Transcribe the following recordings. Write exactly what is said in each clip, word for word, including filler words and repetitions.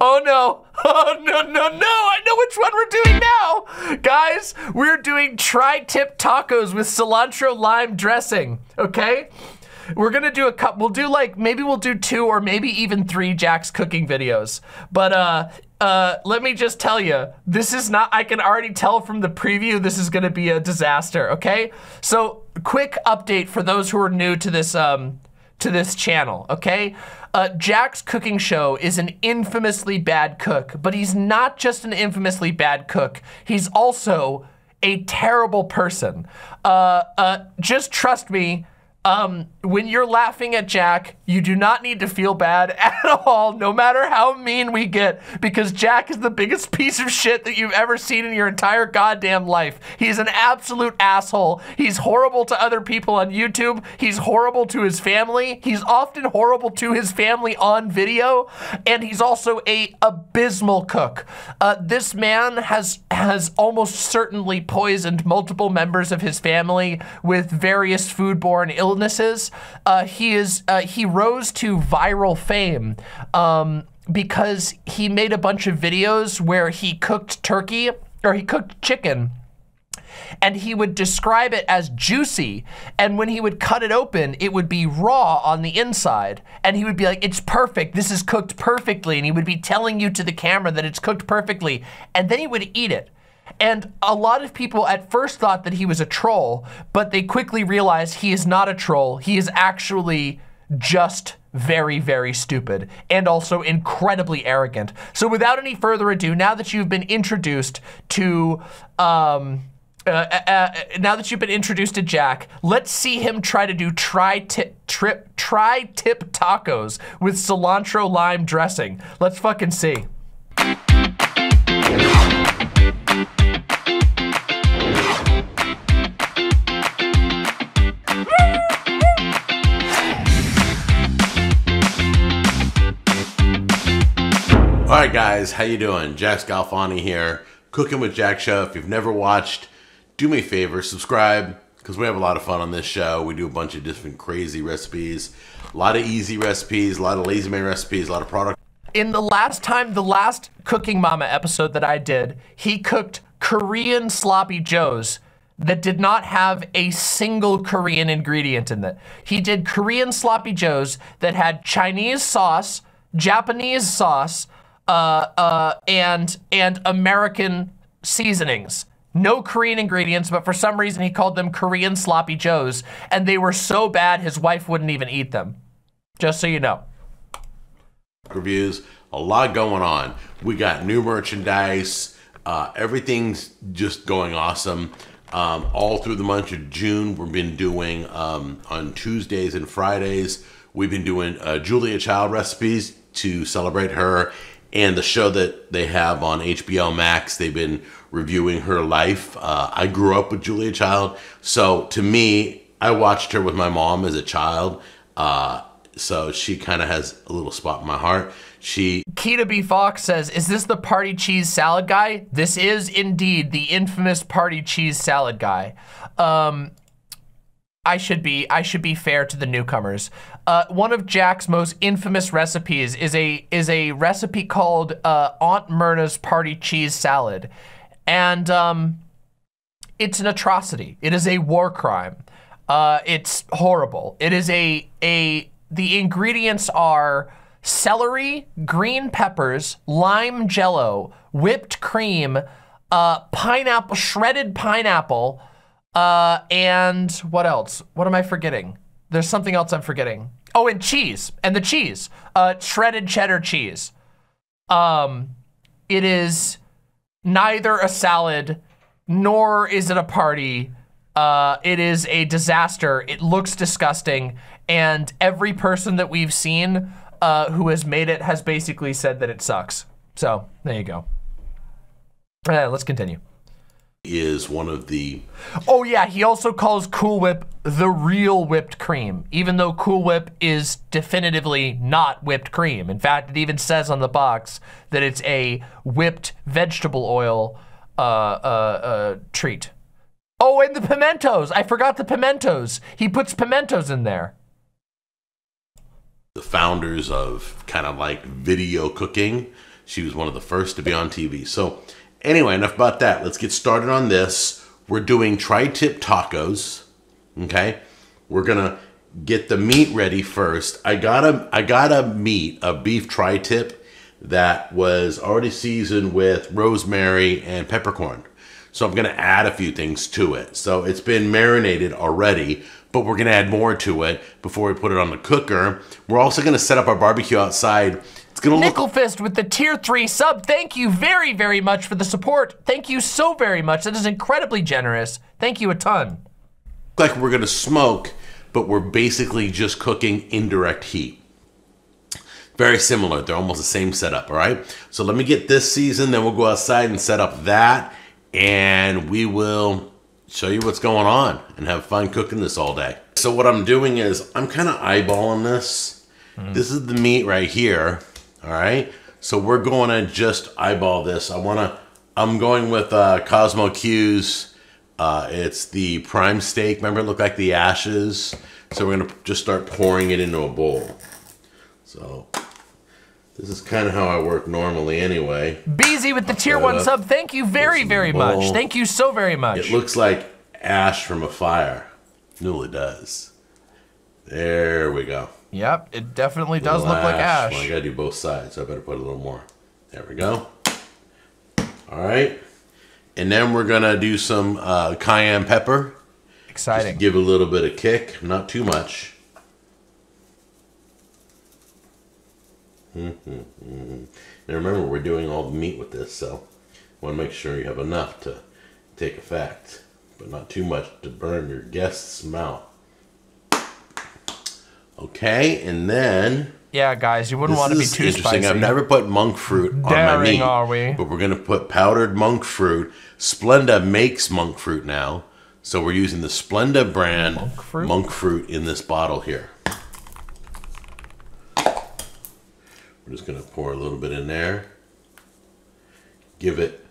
Oh no, oh no, no, no, I know which one we're doing now. Guys, we're doing tri-tip tacos with cilantro lime dressing, okay? We're gonna do a couple, we'll do like, maybe we'll do two or maybe even three Jack's cooking videos. But uh, uh, let me just tell you, this is not, I can already tell from the preview, this is gonna be a disaster, okay? So quick update for those who are new to this, um, to this channel, okay? Uh, Jack's cooking show is an infamously bad cook, but he's not just an infamously bad cook, he's also a terrible person. Uh, uh, just trust me, Um, when you're laughing at Jack, you do not need to feel bad at all, no matter how mean we get, because Jack is the biggest piece of shit that you've ever seen in your entire goddamn life. He's an absolute asshole. He's horrible to other people on YouTube. He's horrible to his family. He's often horrible to his family on video, and he's also a abysmal cook. Uh, this man has, has almost certainly poisoned multiple members of his family with various foodborne illnesses. illnesses. Uh, he is, uh, he rose to viral fame um, because he made a bunch of videos where he cooked turkey, or he cooked chicken, and he would describe it as juicy, and when he would cut it open, it would be raw on the inside, and he would be like, it's perfect, this is cooked perfectly, and he would be telling you to the camera that it's cooked perfectly, and then he would eat it. And a lot of people at first thought that he was a troll, but they quickly realized he is not a troll. He is actually just very, very stupid and also incredibly arrogant. So without any further ado, now that you've been introduced to, um, uh, uh, uh, now that you've been introduced to Jack, let's see him try to do tri-tip, trip, tri-tip tacos with cilantro lime dressing. Let's fucking see. All right, guys, how you doing? Jack Scalfani here, Cooking with Jack Show. If you've never watched, do me a favor, subscribe, because we have a lot of fun on this show. We do a bunch of different crazy recipes, a lot of easy recipes, a lot of lazy man recipes, a lot of product. In the last time, the last Cooking Mama episode that I did, he cooked Korean sloppy joes that did not have a single Korean ingredient in it. He did Korean sloppy joes that had Chinese sauce, Japanese sauce, Uh, uh, and and American seasonings. No Korean ingredients, but for some reason he called them Korean sloppy joes, and they were so bad his wife wouldn't even eat them. Just so you know. Reviews, a lot going on. We got new merchandise. Uh, everything's just going awesome. Um, all through the month of June, we've been doing um, on Tuesdays and Fridays, we've been doing uh, Julia Child recipes to celebrate her. And the show that they have on H B O Max, they've been reviewing her life. Uh, I grew up with Julia Child. So to me, I watched her with my mom as a child. Uh, so she kind of has a little spot in my heart. She Keita B. Fox says, is this the party cheese salad guy? This is indeed the infamous party cheese salad guy. Um, I should be I should be fair to the newcomers. Uh, one of Jack's most infamous recipes is a is a recipe called uh, Aunt Myrna's Party Cheese Salad, and um, it's an atrocity. It is a war crime. Uh, it's horrible. It is a a the ingredients are celery, green peppers, lime jello, whipped cream, uh, pineapple, shredded pineapple. Uh, and what else? What am I forgetting? There's something else I'm forgetting. Oh, and cheese, and the cheese, uh, shredded cheddar cheese. Um, it is neither a salad, nor is it a party. Uh, it is a disaster. It looks disgusting. And every person that we've seen, uh, who has made it has basically said that it sucks. So there you go. All right, let's continue. Is one of the oh yeah he also calls Cool Whip the real whipped cream, even though Cool Whip is definitively not whipped cream. In fact, it even says on the box that it's a whipped vegetable oil uh, uh, uh, treat. Oh, and the pimentos, I forgot the pimentos. He puts pimentos in there. The founders of kind of like video cooking. She was one of the first to be on T V. So anyway, enough about that. Let's get started on this. We're doing tri-tip tacos, okay? We're gonna get the meat ready first. I got a, I got a meat, a beef tri-tip that was already seasoned with rosemary and peppercorn. So I'm gonna add a few things to it. So it's been marinated already, but we're gonna add more to it before we put it on the cooker. We're also gonna set up our barbecue outside. It's gonna Nickel look- Fist with the tier three sub. Thank you very, very much for the support. Thank you so very much. That is incredibly generous. Thank you a ton. Like we're gonna smoke, but we're basically just cooking indirect heat. Very similar, they're almost the same setup, all right? So let me get this seasoned, then we'll go outside and set up that, and we will show you what's going on and have fun cooking this all day. So what I'm doing is I'm kind of eyeballing this. Mm. This is the meat right here, all right? So we're going to just eyeball this. I want to, I'm going with uh, Cosmo Q's. Uh, it's the prime steak. Remember, it looked like the ashes. So we're going to just start pouring it into a bowl. So this is kind of how I work normally anyway. Beezy with the tier one sub. Thank you very, very much. Thank you so very much. It looks like ash from a fire. It really does. There we go. Yep, it definitely does look like ash. Well, I got to do both sides, so I better put a little more. There we go. All right. And then we're going to do some uh, cayenne pepper. Exciting. Just to give it a little bit of kick, not too much. Mm-hmm, mm-hmm. Now remember, we're doing all the meat with this, so I want to make sure you have enough to take effect, but not too much to burn your guest's mouth. Okay, and then... Yeah, guys, you wouldn't want to be too spicy. I've never put monk fruit Daring, on my meat, are we? But we're going to put powdered monk fruit. Splenda makes monk fruit now, so we're using the Splenda brand monk fruit, monk fruit in this bottle here. We're just going to pour a little bit in there. Give it...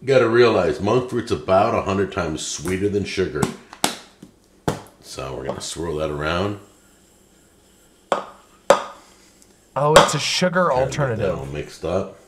You got to realize, monk fruit's about one hundred times sweeter than sugar. So we're going to swirl that around. Oh, it's a sugar alternative. Get that all mixed up.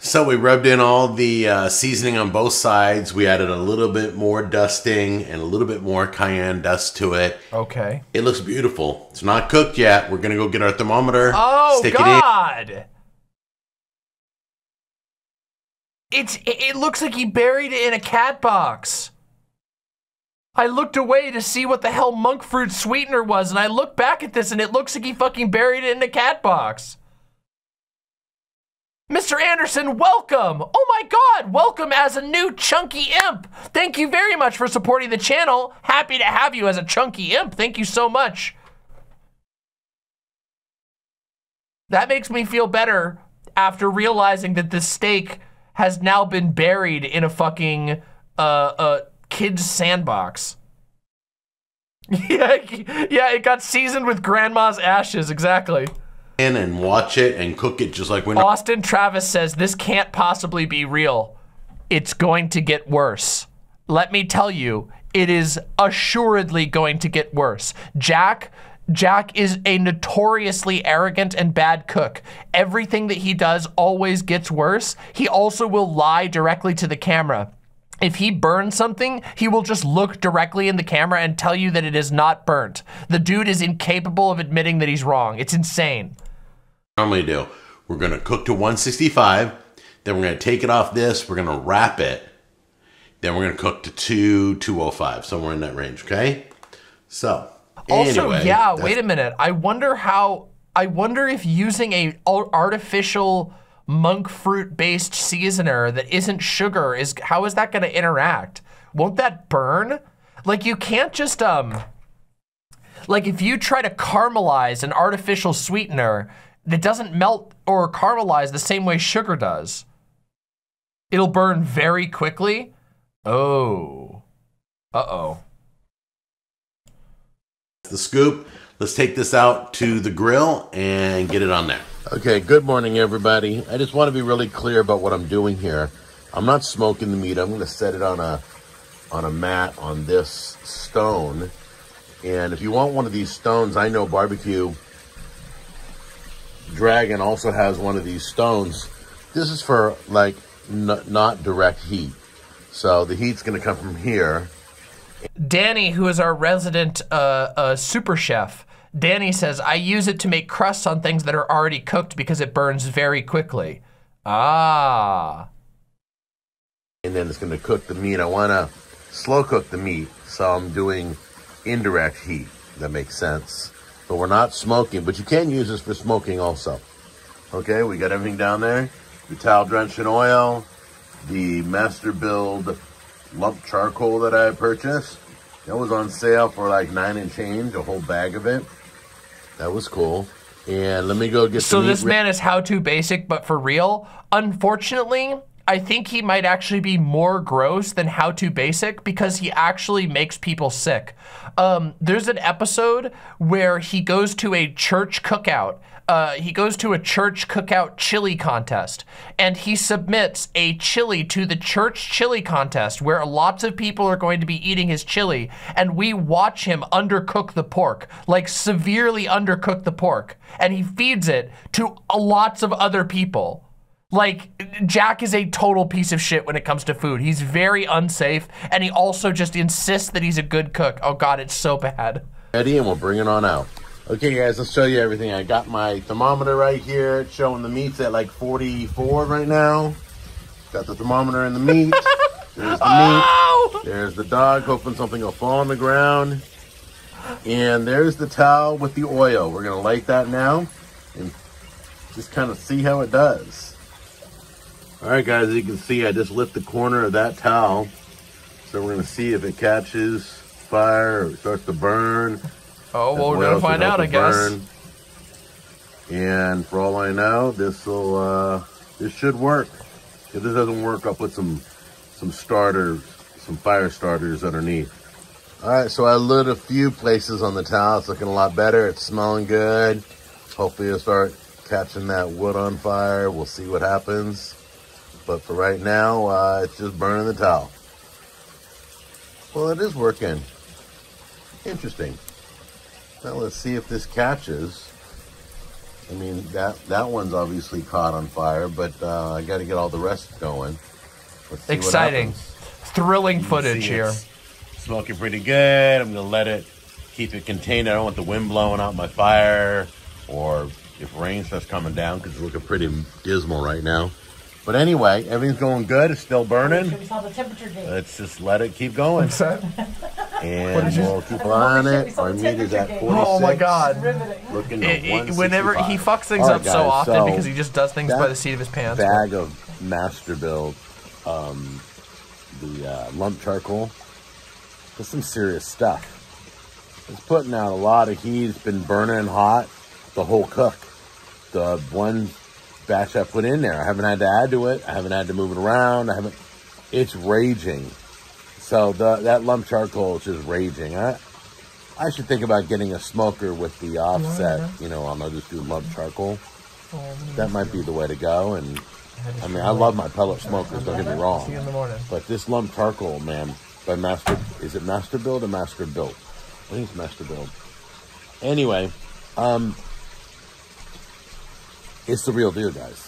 So we rubbed in all the uh, seasoning on both sides. We added a little bit more dusting and a little bit more cayenne dust to it. Okay. It looks beautiful. It's not cooked yet. We're gonna go get our thermometer. Oh stick God! It in. It's. It looks like he buried it in a cat box. I looked away to see what the hell monk fruit sweetener was, and I look back at this and it looks like he fucking buried it in a cat box. Mister Anderson, welcome! Oh my God, welcome as a new chunky imp! Thank you very much for supporting the channel. Happy to have you as a chunky imp. Thank you so much. That makes me feel better after realizing that this steak has now been buried in a fucking, uh, uh, kid's sandbox. yeah, yeah, it got seasoned with grandma's ashes, exactly. In and watch it and cook it just like when- Austin Travis says, this can't possibly be real. It's going to get worse. Let me tell you, it is assuredly going to get worse. Jack, Jack is a notoriously arrogant and bad cook. Everything that he does always gets worse. He also will lie directly to the camera. If he burns something, he will just look directly in the camera and tell you that it is not burnt. The dude is incapable of admitting that he's wrong. It's insane. Normally do. We're gonna cook to one sixty-five, then we're gonna take it off this, we're gonna wrap it, then we're gonna cook to two, two oh five, somewhere in that range, okay? So, also, anyway, yeah, wait a minute. I wonder how, I wonder if using a artificial monk fruit based seasoner that isn't sugar is, how is that gonna interact? Won't that burn? Like you can't just, um, like if you try to caramelize an artificial sweetener that doesn't melt or caramelize the same way sugar does, it'll burn very quickly. Oh, uh-oh. The scoop, let's take this out to the grill and get it on there. Okay, good morning, everybody. I just want to be really clear about what I'm doing here. I'm not smoking the meat. I'm going to set it on a on a mat on this stone. And if you want one of these stones, I know barbecue Dragon also has one of these stones. This is for like n not direct heat. So the heat's gonna come from here. Danny, who is our resident uh, uh, super chef, Danny says, I use it to make crusts on things that are already cooked because it burns very quickly. Ah. And then it's gonna cook the meat. I wanna slow cook the meat, so I'm doing indirect heat. That makes sense. But we're not smoking, but you can use this for smoking also. Okay, we got everything down there. The towel drenched in oil, the Masterbuilt lump charcoal that I purchased. That was on sale for like nine and change, a whole bag of it. That was cool. And let me go get some. So this man is how to basic, but for real. Unfortunately, I think he might actually be more gross than how to basic because he actually makes people sick. Um, there's an episode where he goes to a church cookout. Uh, he goes to a church cookout chili contest, and he submits a chili to the church chili contest where lots of people are going to be eating his chili, and we watch him undercook the pork, like severely undercook the pork, and he feeds it to lots of other people. Like, Jack is a total piece of shit when it comes to food. He's very unsafe, and he also just insists that he's a good cook. Oh God, it's so bad. Eddie, and we'll bring it on out. Okay guys, let's show you everything. I got my thermometer right here. It's showing the meat's at like forty-four right now. Got the thermometer in the meat. There's the oh! meat. There's the dog, hoping something will fall on the ground. And there's the towel with the oil. We're gonna light that now and just kind of see how it does. All right guys, as you can see, I just lit the corner of that towel. So we're gonna see if it catches fire or starts to burn. Oh, well, we're gonna find out, I guess. And for all I know, this will uh, this should work. If this doesn't work, I'll put some some starters, some fire starters underneath. All right, so I lit a few places on the towel. It's looking a lot better. It's smelling good. Hopefully, it'll start catching that wood on fire. We'll see what happens. But for right now, uh, it's just burning the towel. Well, it is working. Interesting. Now let's see if this catches. I mean, that that one's obviously caught on fire, but uh, I got to get all the rest going. Let's see. Exciting, thrilling footage here. Smoking pretty good. I'm gonna let it keep it contained. I don't want the wind blowing out my fire, or if rain starts coming down, because it's looking pretty dismal right now. But anyway, everything's going good. It's still burning. We saw the temperature gauge. Let's just let it keep going. And we'll keep on it. Our meat is at forty-six. Oh my God. Looking to it, it, whenever he fucks things right, up guys, so often so because he just does things by the seat of his pants. Bag of Masterbuilt, um, the uh, lump charcoal. That's some serious stuff. It's putting out a lot of heat. It's been burning hot the whole cook. The one batch I put in there, I haven't had to add to it. I haven't had to move it around. I haven't. It's raging. So the, that lump charcoal is just raging. I, I should think about getting a smoker with the offset. Yeah, yeah. You know, I'll just do lump charcoal. Yeah, that might be the way to go. And I, I mean, I love my pellet smokers. Don't get me wrong. See you in the morning. But this lump charcoal, man, by Master, is it Masterbuilt or Masterbuilt? I think it's Masterbuilt. Anyway, um. It's the real deal, guys.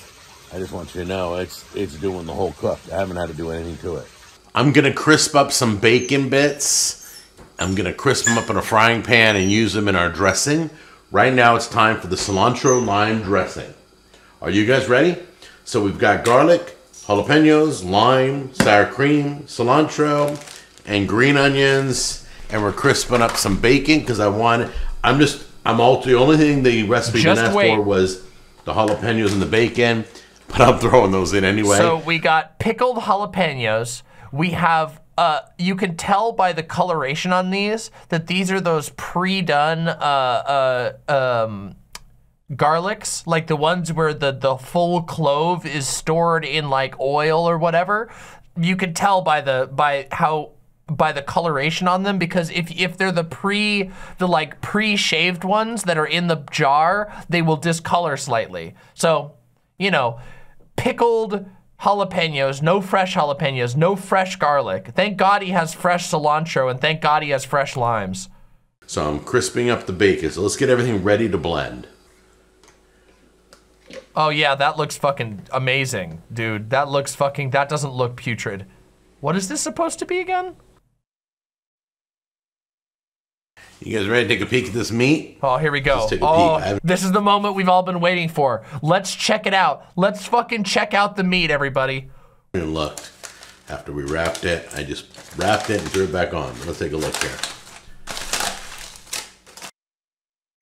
I just want you to know it's it's doing the whole cook. I haven't had to do anything to it. I'm gonna crisp up some bacon bits. I'm gonna crisp them up in a frying pan and use them in our dressing. Right now it's time for the cilantro lime dressing. Are you guys ready? So we've got garlic, jalapenos, lime, sour cream, cilantro, and green onions. And we're crisping up some bacon because I want, I'm just, I'm all, the only thing the recipe didn't ask for was the jalapenos and the bacon, but I'm throwing those in anyway. So we got pickled jalapenos. We have, uh, you can tell by the coloration on these that these are those pre-done uh, uh, um, garlics, like the ones where the, the full clove is stored in like oil or whatever. You can tell by the, by how, by the coloration on them, because if if they're the pre the like pre-shaved ones that are in the jar, they will discolor slightly. So, you know, pickled jalapenos, no fresh jalapenos, no fresh garlic. Thank God he has fresh cilantro, and thank God he has fresh limes. So I'm crisping up the bacon. So let's get everything ready to blend. Oh yeah, that looks fucking amazing, dude. That looks fucking, that doesn't look putrid. What is this supposed to be again? You guys ready to take a peek at this meat? Oh, here we go. Oh, this is the moment we've all been waiting for. Let's check it out. Let's fucking check out the meat, everybody. And look, after we wrapped it, I just wrapped it and threw it back on. Let's take a look here.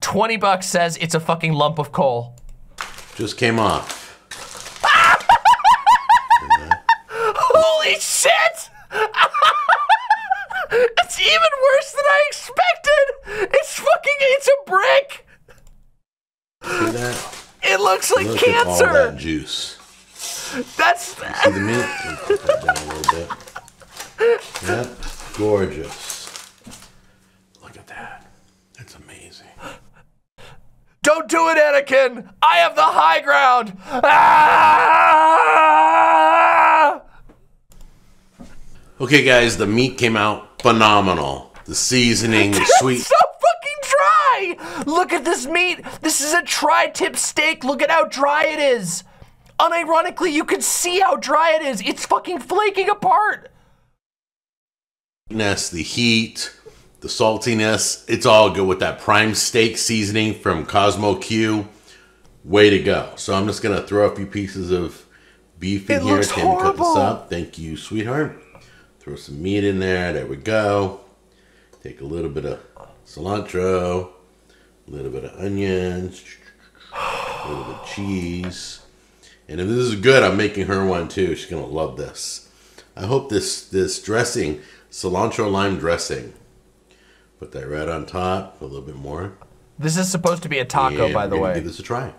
twenty bucks says it's a fucking lump of coal. Just came off. Holy shit! It's even worse than I expected! It's fucking, it's a brick! See that? It looks like Look cancer! At all that juice. That's... See the meat? Put that down a little bit. Yep, gorgeous. Look at that. That's amazing. Don't do it, Anakin! I have the high ground! Ah! Okay guys, the meat came out phenomenal. The seasoning, the sweet. It's so fucking dry! Look at this meat! This is a tri-tip steak, look at how dry it is! Unironically, you can see how dry it is! It's fucking flaking apart! That's the heat. The saltiness, it's all good with that prime steak seasoning from Cosmo Q. Way to go. So I'm just going to throw a few pieces of beef in it here. Looks Can horrible. Cut this up. Thank you, sweetheart. Throw some meat in there. There we go. Take a little bit of cilantro, a little bit of onions, a little bit of cheese. And if this is good, I'm making her one too. She's going to love this. I hope this, this dressing, cilantro lime dressing. Put that right on top, a little bit more. This is supposed to be a taco, and by the way. Give this a try.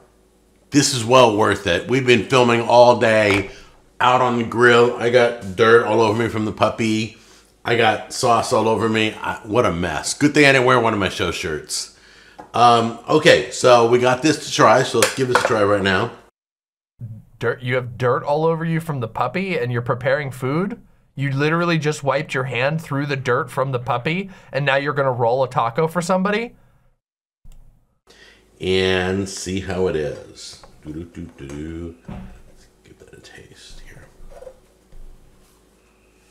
This is well worth it. We've been filming all day, out on the grill. I got dirt all over me from the puppy. I got sauce all over me. I, what a mess. Good thing I didn't wear one of my show shirts. Um, okay, so we got this to try, so let's give this a try right now. Dirt, you have dirt all over you from the puppy, and you're preparing food? You literally just wiped your hand through the dirt from the puppy, and now you're gonna roll a taco for somebody? And see how it is. Doo -doo -doo -doo. Let's give that a taste here.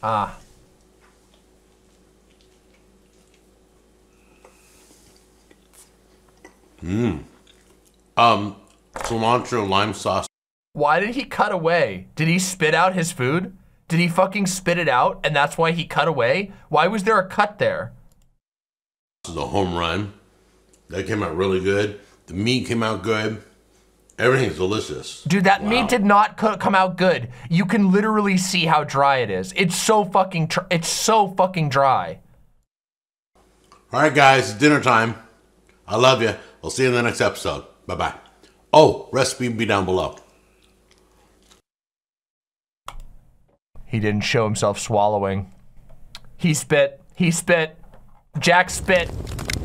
Ah. Mmm. Um, cilantro lime sauce. Why did he cut away? Did he spit out his food? Did he fucking spit it out and that's why he cut away? Why was there a cut there? This is a home run. That came out really good. The meat came out good. Everything's delicious. Dude, that wow. meat did not co come out good. You can literally see how dry it is. It's so fucking, tr it's so fucking dry. All right, guys, it's dinner time. I love you. We'll see you in the next episode. Bye-bye. Oh, recipe will be down below. He didn't show himself swallowing. He spit. He spit. Jack spit.